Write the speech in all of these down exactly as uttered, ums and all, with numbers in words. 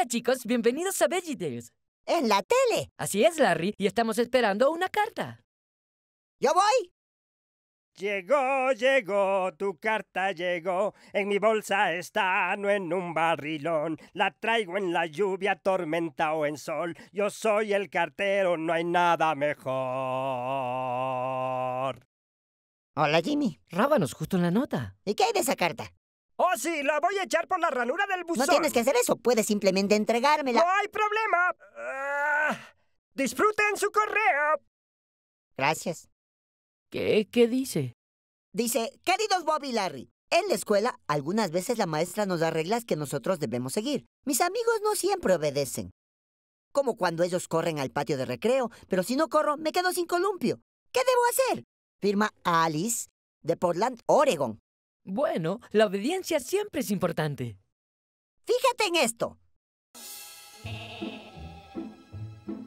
Hola chicos, bienvenidos a VeggieTales. ¡En la tele! Así es, Larry, y estamos esperando una carta. ¡Yo voy! Llegó, llegó, tu carta llegó, en mi bolsa está, no en un barrilón. La traigo en la lluvia, tormenta o en sol, yo soy el cartero, no hay nada mejor. Hola, Jimmy. Rábanos, justo en la nota. ¿Y qué hay de esa carta? ¡Oh, sí! ¡La voy a echar por la ranura del buzón! No tienes que hacer eso, puedes simplemente entregármela. ¡No hay problema! Uh, ¡Disfruten su correo! Gracias. ¿Qué? ¿Qué dice? Dice, queridos Bob y Larry, en la escuela algunas veces la maestra nos da reglas que nosotros debemos seguir. Mis amigos no siempre obedecen. Como cuando ellos corren al patio de recreo, pero si no corro, me quedo sin columpio. ¿Qué debo hacer? Firma Alice, de Portland, Oregón. Bueno, la obediencia siempre es importante. Fíjate en esto.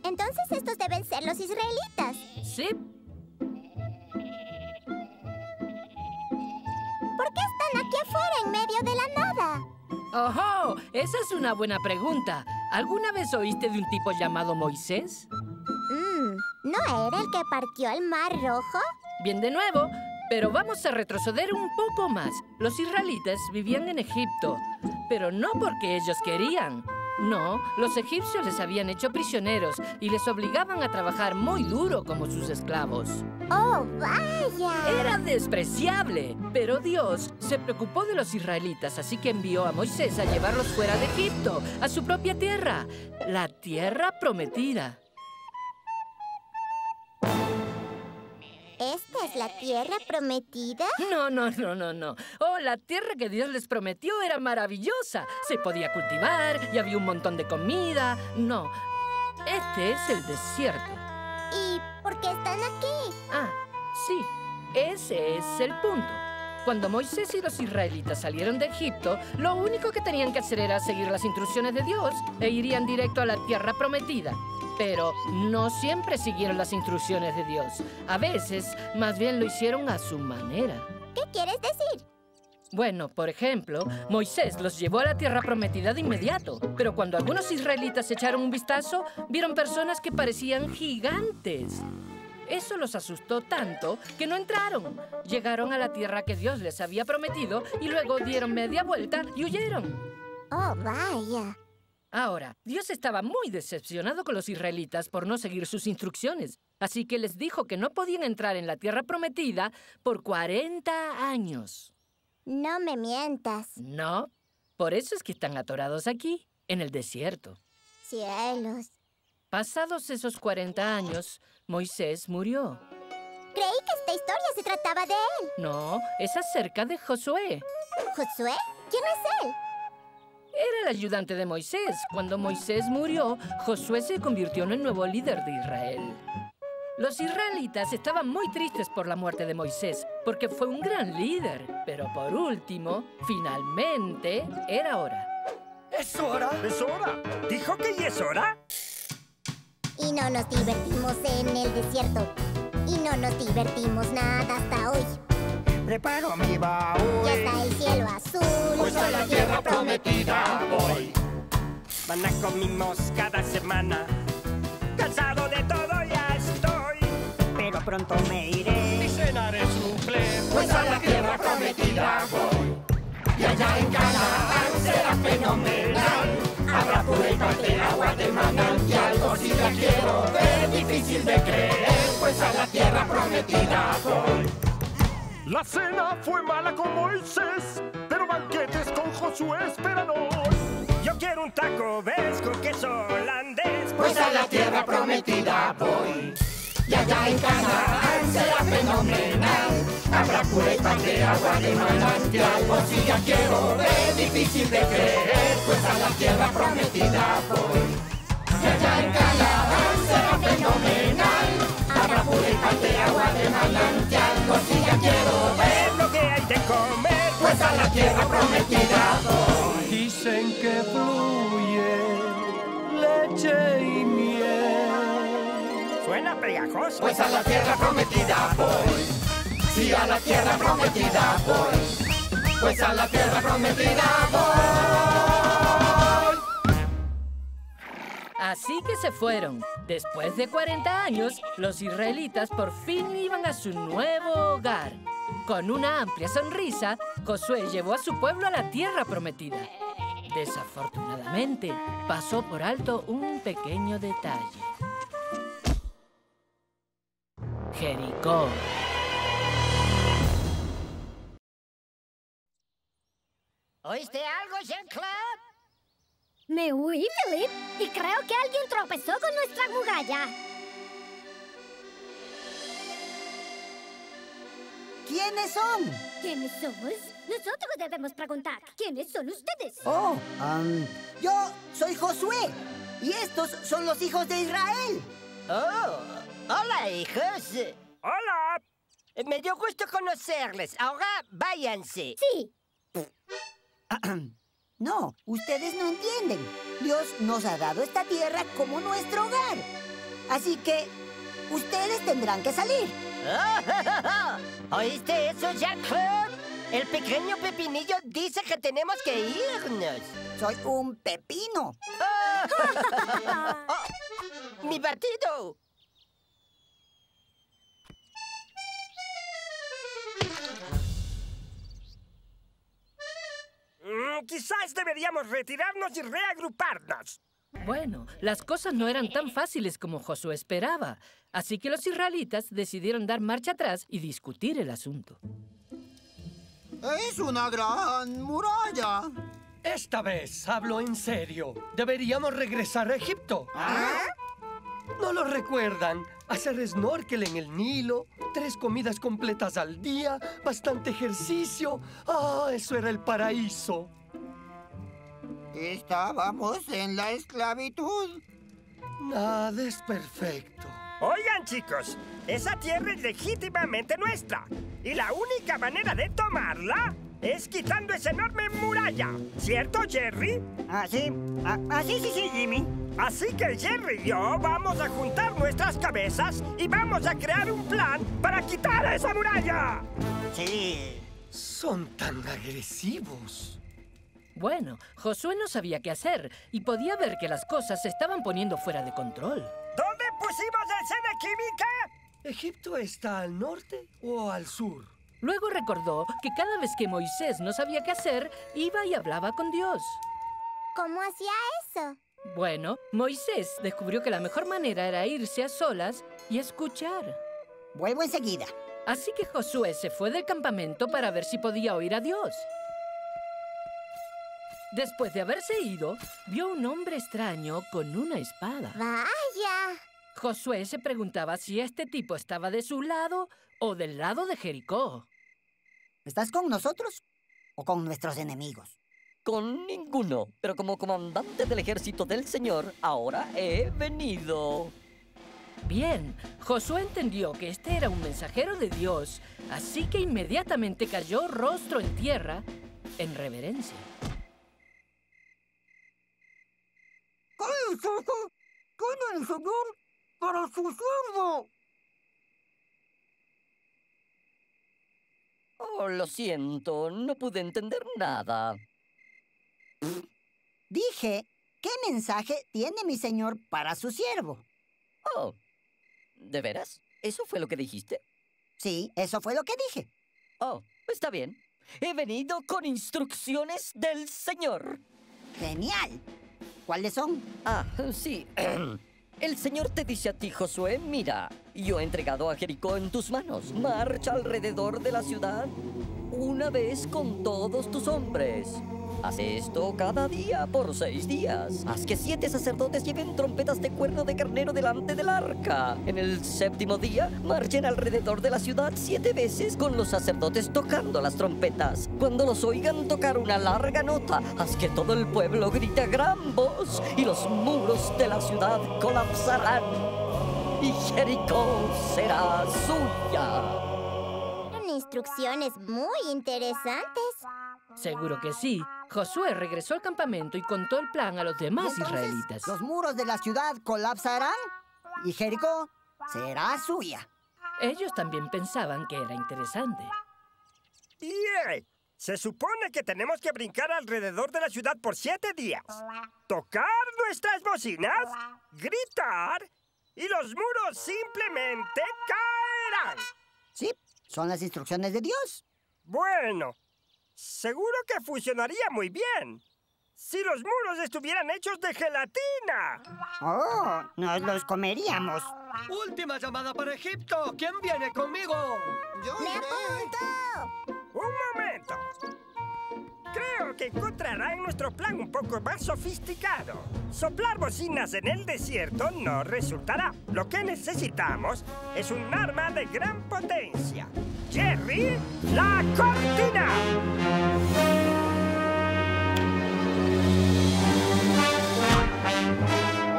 Entonces estos deben ser los israelitas. Sí. ¿Por qué están aquí afuera, en medio de la nada? ¡Ojo! Esa es una buena pregunta. ¿Alguna vez oíste de un tipo llamado Moisés? Mm, ¿no era el que partió el mar rojo? Bien de nuevo, pero vamos a retroceder un poco más. Los israelitas vivían en Egipto, pero no porque ellos querían. No, los egipcios les habían hecho prisioneros y les obligaban a trabajar muy duro como sus esclavos. ¡Oh, vaya! Era despreciable, pero Dios se preocupó de los israelitas, así que envió a Moisés a llevarlos fuera de Egipto, a su propia tierra, la Tierra Prometida. ¿Esta es la Tierra Prometida? No, no, no, no, no. Oh, la tierra que Dios les prometió era maravillosa. Se podía cultivar y había un montón de comida. No, este es el desierto. ¿Y por qué están aquí? Ah, sí, ese es el punto. Cuando Moisés y los israelitas salieron de Egipto, lo único que tenían que hacer era seguir las instrucciones de Dios e irían directo a la Tierra Prometida. Pero no siempre siguieron las instrucciones de Dios. A veces, más bien lo hicieron a su manera. ¿Qué quieres decir? Bueno, por ejemplo, Moisés los llevó a la Tierra Prometida de inmediato. Pero cuando algunos israelitas echaron un vistazo, vieron personas que parecían gigantes. Eso los asustó tanto que no entraron. Llegaron a la tierra que Dios les había prometido y luego dieron media vuelta y huyeron. ¡Oh, vaya! Ahora, Dios estaba muy decepcionado con los israelitas por no seguir sus instrucciones. Así que les dijo que no podían entrar en la Tierra Prometida por cuarenta años. No me mientas. No. Por eso es que están atorados aquí, en el desierto. Cielos. Pasados esos cuarenta años, Moisés murió. Creí que esta historia se trataba de él. No, es acerca de Josué. ¿Josué? ¿Quién es él? Era el ayudante de Moisés. Cuando Moisés murió, Josué se convirtió en el nuevo líder de Israel. Los israelitas estaban muy tristes por la muerte de Moisés, porque fue un gran líder. Pero por último, finalmente, era hora. ¡Es hora! ¡Es hora! ¿Dijo que ya es hora? Y no nos divertimos en el desierto. Y no nos divertimos nada hasta hoy. Preparo mi baúl. Ya está el cielo azul. Pues a la tierra prometida voy. Van a comimos cada semana. Cansado de todo ya estoy. Pero pronto me iré. Y cenaré soufflé. Pues a la tierra prometida voy. Y allá en Canaán será fenomenal. Habrá puritas de agua de manantial. Si la quiero ver, difícil de creer, pues a la tierra prometida voy. La cena fue mala con Moisés, pero banquetes con Josué esperanos. Yo quiero un taco ves con queso holandés, pues a la tierra prometida voy. Y allá en Canaán será fenomenal. Habrá cuetas de agua de manantial. Por si la quiero ver, difícil de creer, pues a la tierra prometida voy. Y allá en Canaán será fenomenal. Habrá puritas de agua de manantial. Por si ya quiero ver lo que hay de comer, pues a la tierra prometida voy. Dicen que fluye leche y miel. Suena pegajoso. Pues a la tierra prometida voy. Sí, a la tierra prometida voy. Pues a la tierra prometida voy. Así que se fueron. Después de cuarenta años, los israelitas por fin iban a su nuevo hogar. Con una amplia sonrisa, Josué llevó a su pueblo a la Tierra Prometida. Desafortunadamente, pasó por alto un pequeño detalle. Jericó. ¿Oíste algo, Jean-Claude? Me huí, Philip, y creo que alguien tropezó con nuestra muralla. ¿Quiénes son? ¿Quiénes somos? Nosotros debemos preguntar. ¿Quiénes son ustedes? Oh, um, yo soy Josué, y estos son los hijos de Israel. Oh, hola, hijos. Hola. Me dio gusto conocerles. Ahora váyanse. Sí. No, ustedes no entienden. Dios nos ha dado esta tierra como nuestro hogar. Así que ustedes tendrán que salir. Oh, oh, oh. ¿Oíste eso, Jean-Claude? El pequeño pepinillo dice que tenemos que irnos. Soy un pepino. Oh. Oh, mi batido. Quizás deberíamos retirarnos y reagruparnos. Bueno, las cosas no eran tan fáciles como Josué esperaba. Así que los israelitas decidieron dar marcha atrás y discutir el asunto. Es una gran muralla. Esta vez hablo en serio. Deberíamos regresar a Egipto. ¿Ah? ¿No lo recuerdan? Hacer snorkel en el Nilo, tres comidas completas al día, bastante ejercicio. ¡Ah, eso era el paraíso! Estábamos en la esclavitud. Nada es perfecto. Oigan, chicos, esa tierra es legítimamente nuestra. Y la única manera de tomarla es quitando esa enorme muralla. ¿Cierto, Jerry? Ah, sí. Ah, ah, sí, sí, sí, Jimmy. Así que Jerry y yo vamos a juntar nuestras cabezas y vamos a crear un plan para quitar esa muralla. Sí. Son tan agresivos. Bueno, Josué no sabía qué hacer y podía ver que las cosas se estaban poniendo fuera de control. ¿Dónde pusimos la escena química? ¿Egipto está al norte o al sur? Luego recordó que cada vez que Moisés no sabía qué hacer, iba y hablaba con Dios. ¿Cómo hacía eso? Bueno, Moisés descubrió que la mejor manera era irse a solas y escuchar. Vuelvo enseguida. Así que Josué se fue del campamento para ver si podía oír a Dios. Después de haberse ido, vio un hombre extraño con una espada. ¡Vaya! Josué se preguntaba si este tipo estaba de su lado o del lado de Jericó. ¿Estás con nosotros o con nuestros enemigos? Con ninguno, pero como comandante del ejército del Señor, ahora he venido. Bien, Josué entendió que este era un mensajero de Dios, así que inmediatamente cayó rostro en tierra en reverencia. ¿Qué es eso? ¿Qué es el Señor para su siervo? Oh, lo siento, no pude entender nada. Dije, ¿qué mensaje tiene mi señor para su siervo? Oh, ¿de veras? ¿Eso fue lo que dijiste? Sí, eso fue lo que dije. Oh, está bien. He venido con instrucciones del señor. ¡Genial! ¿Cuáles son? Ah, sí. El señor te dice a ti, Josué, mira, yo he entregado a Jericó en tus manos. Marcha alrededor de la ciudad una vez con todos tus hombres. Haz esto cada día por seis días. Haz que siete sacerdotes lleven trompetas de cuerno de carnero delante del arca. En el séptimo día, marchen alrededor de la ciudad siete veces con los sacerdotes tocando las trompetas. Cuando los oigan tocar una larga nota, haz que todo el pueblo grite a gran voz y los muros de la ciudad colapsarán. Y Jericó será suya. Instrucciones muy interesantes. Seguro que sí. Josué regresó al campamento y contó el plan a los demás israelitas. Los muros de la ciudad colapsarán y Jericó será suya. Ellos también pensaban que era interesante. Yeah. Se supone que tenemos que brincar alrededor de la ciudad por siete días, tocar nuestras bocinas, gritar y los muros simplemente caerán. Sí, son las instrucciones de Dios. Bueno, seguro que funcionaría muy bien si los muros estuvieran hechos de gelatina. Oh, nos los comeríamos. Última llamada para Egipto. ¿Quién viene conmigo? Yo me apunto. Un momento. Creo que encontrarán nuestro plan un poco más sofisticado. Soplar bocinas en el desierto no resultará. Lo que necesitamos es un arma de gran potencia. ¡Jerry, la cortina!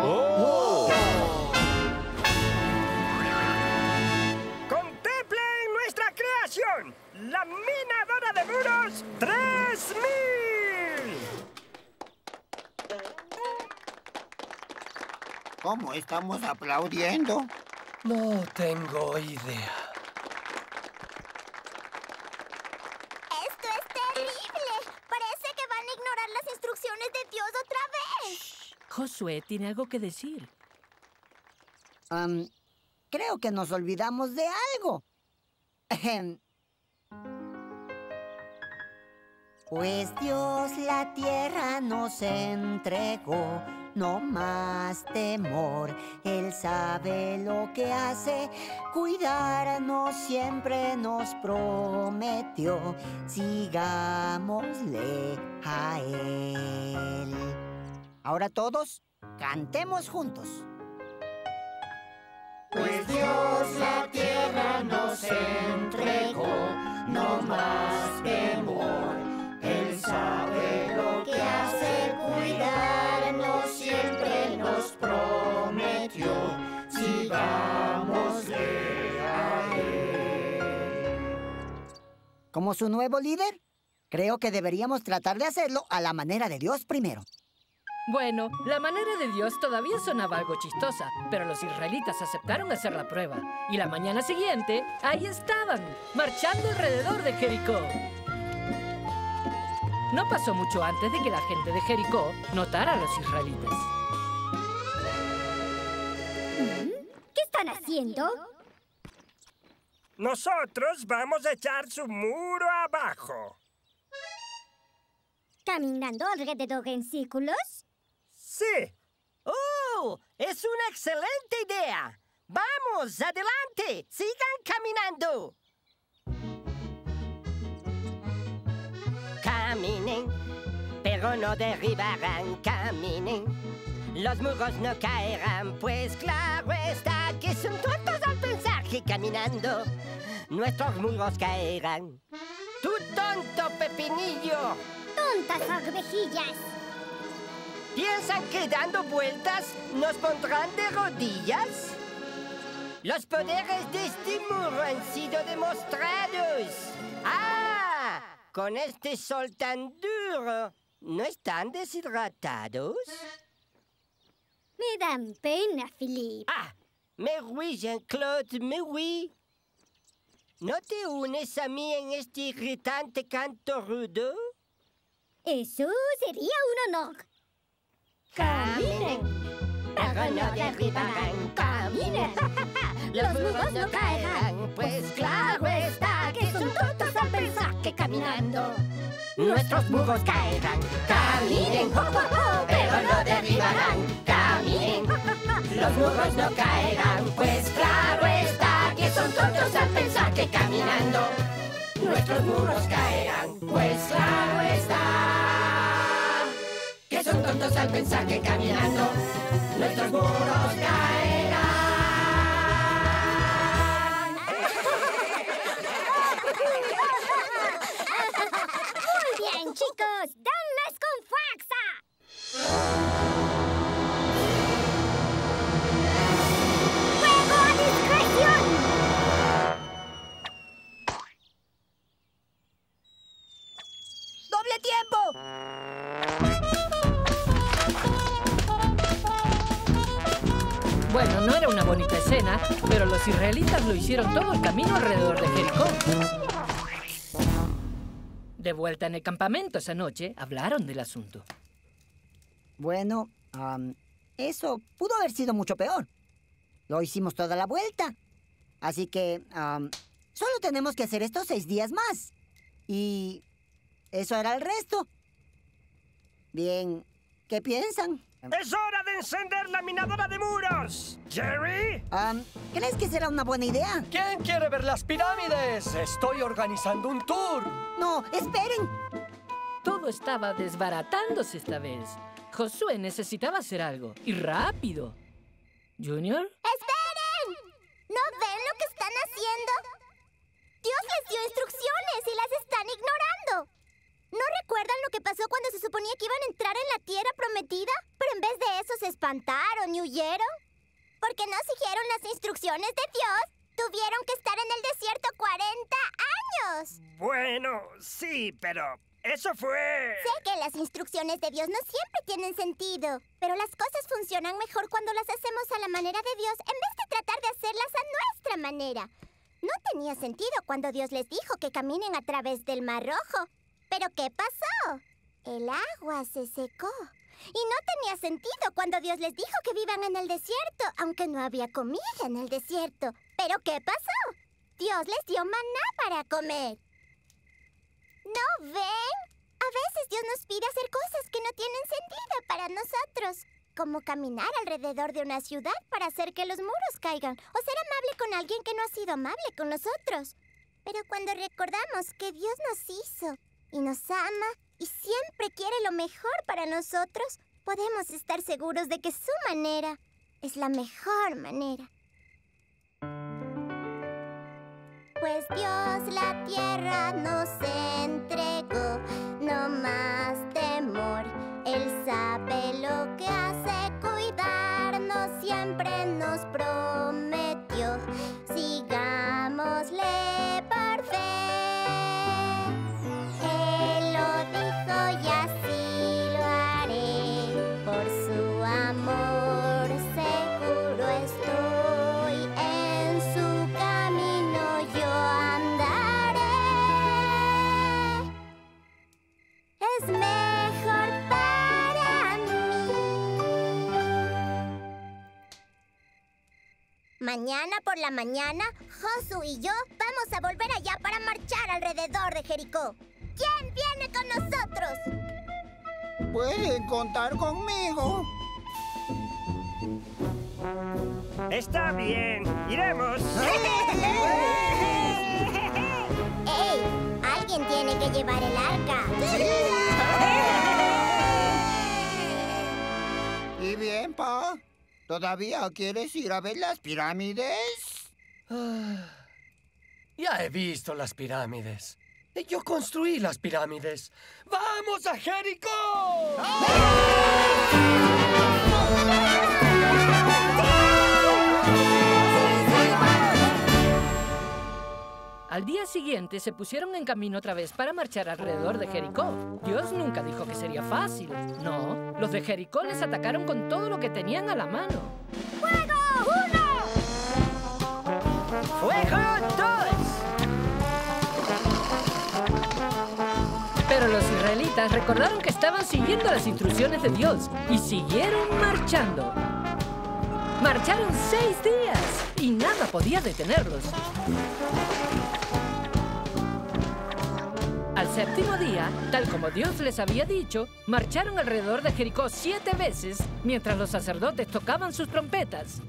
Oh. ¡Contemplen nuestra creación! ¡La minadora de muros tres mil! ¿Cómo estamos aplaudiendo? No tengo idea. ¡Esto es terrible! Parece que van a ignorar las instrucciones de Dios otra vez. Shh. Josué tiene algo que decir. Um, creo que nos olvidamos de algo. Pues Dios la tierra nos entregó, no más temor. Él sabe lo que hace, cuidarnos siempre nos prometió. Sigámosle a Él. Ahora todos, cantemos juntos. Pues Dios la tierra nos entregó, no más temor. Él sabe lo que hace, cuidarnos siempre nos prometió. Sigámosle a Él. Como su nuevo líder, creo que deberíamos tratar de hacerlo a la manera de Dios primero. Bueno, la manera de Dios todavía sonaba algo chistosa, pero los israelitas aceptaron hacer la prueba. Y la mañana siguiente, ahí estaban, marchando alrededor de Jericó. No pasó mucho antes de que la gente de Jericó notara a los israelitas. ¿Qué están haciendo? Nosotros vamos a echar su muro abajo. ¿Caminando alrededor en círculos? Sí. ¡Oh! Es una excelente idea. ¡Vamos, adelante! ¡Sigan caminando! Caminen, pero no derribarán, caminen. Los muros no caerán, pues claro está que son tontos al pensar que caminando nuestros muros caerán. ¡Tú tonto, Pepinillo! ¡Tontas arvejillas! ¿Piensan que dando vueltas nos pondrán de rodillas? Los poderes de este muro han sido demostrados. ¡Ah! Con este sol tan duro, ¿no están deshidratados? Me dan pena, Philippe. Ah, mais oui, Jean-Claude, mais oui. ¿No te unes a mí en este irritante canto rudo? Eso sería un honor. Caminen, pero no derribarán. Caminen, los muros no caerán. Pues claro está que son tontos al pensar que caminando nuestros muros caerán. Caminen, ho, ho, ho, pero no derribarán. Caminen, los muros no caerán. Pues claro está que son tontos al pensar que caminando nuestros muros caerán. Pues claro está que son tontos al pensar que caminando nuestros muros caerán. Bien, chicos, denles con fuerza. ¡Fuego a discreción! ¡Doble tiempo! Bueno, no era una bonita escena, pero los israelitas lo hicieron todo el camino alrededor de Jericó. De vuelta en el campamento esa noche, hablaron del asunto. Bueno, um, Eso pudo haber sido mucho peor. Lo hicimos toda la vuelta. Así que, um, solo tenemos que hacer esto seis días más. Y eso era el resto. Bien, ¿qué piensan? ¡Es hora de encender la minadora de muros! ¿Jerry? Um, ¿Crees que será una buena idea? ¿Quién quiere ver las pirámides? ¡Estoy organizando un tour! ¡No, esperen! Todo estaba desbaratándose esta vez. Josué necesitaba hacer algo, y rápido. ¿Junior? ¡Esperen! ¿No ven lo que están haciendo? Dios les dio instrucciones y las están ignorando. ¿No recuerdan lo que pasó cuando se suponía que iban a entrar en la Tierra Prometida? Pero en vez de eso se espantaron y huyeron. Porque no siguieron las instrucciones de Dios, tuvieron que estar en el desierto cuarenta años. Bueno, sí, pero eso fue... Sé que las instrucciones de Dios no siempre tienen sentido, pero las cosas funcionan mejor cuando las hacemos a la manera de Dios en vez de tratar de hacerlas a nuestra manera. No tenía sentido cuando Dios les dijo que caminen a través del Mar Rojo. ¿Pero qué pasó? El agua se secó. Y no tenía sentido cuando Dios les dijo que vivan en el desierto, aunque no había comida en el desierto. ¿Pero qué pasó? Dios les dio maná para comer. ¿No ven? A veces Dios nos pide hacer cosas que no tienen sentido para nosotros. Como caminar alrededor de una ciudad para hacer que los muros caigan. O ser amable con alguien que no ha sido amable con nosotros. Pero cuando recordamos que Dios nos hizo... y nos ama, y siempre quiere lo mejor para nosotros, podemos estar seguros de que su manera es la mejor manera. Pues Dios la tierra nos entregó, no más temor. Él sabe lo que hace, cuidarnos siempre nos prometió. Sigámosle por fe. Mañana por la mañana, Josué y yo vamos a volver allá para marchar alrededor de Jericó. ¿Quién viene con nosotros? Pueden contar conmigo. Está bien, iremos. ¡Ey! Alguien tiene que llevar el arca. ¿Y bien, pa? ¿Todavía quieres ir a ver las pirámides? Ah, ya he visto las pirámides. Yo construí las pirámides. ¡Vamos a Jericó! Al día siguiente se pusieron en camino otra vez para marchar alrededor de Jericó. Dios nunca dijo que sería fácil. No, los de Jericó les atacaron con todo lo que tenían a la mano. ¡Fuego uno! ¡Fuego dos! Pero los israelitas recordaron que estaban siguiendo las instrucciones de Dios y siguieron marchando. Marcharon seis días y nada podía detenerlos. Al séptimo día, tal como Dios les había dicho, marcharon alrededor de Jericó siete veces mientras los sacerdotes tocaban sus trompetas.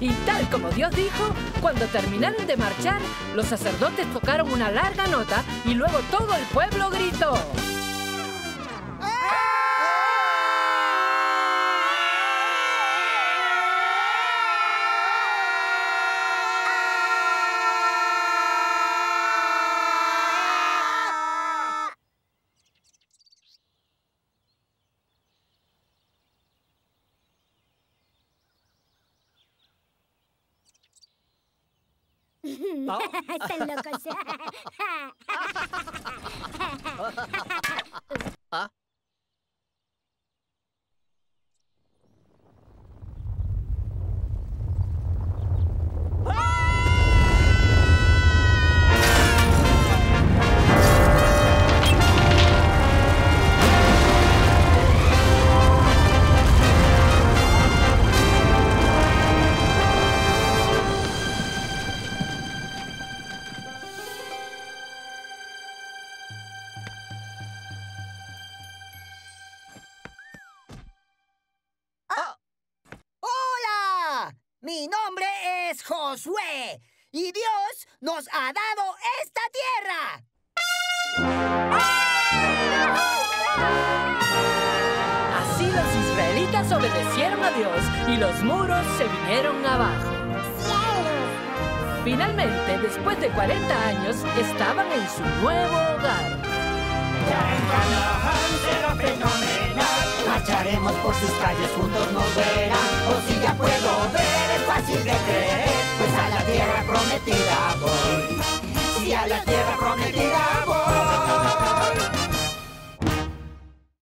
Y tal como Dios dijo, cuando terminaron de marchar, los sacerdotes tocaron una larga nota y luego todo el pueblo gritó. ¿No? Están locos. ¿Ah? ¡Ah! Mi nombre es Josué y Dios nos ha dado esta tierra. Así los israelitas obedecieron a Dios y los muros se vinieron abajo. Finalmente, después de cuarenta años, estaban en su nuevo hogar. Ya en Canaán será fenomenal. Marcharemos por sus calles, juntos nos verán. O si ya puedo ver, es fácil de creer. Pues a la tierra prometida voy. Si a la tierra prometida voy.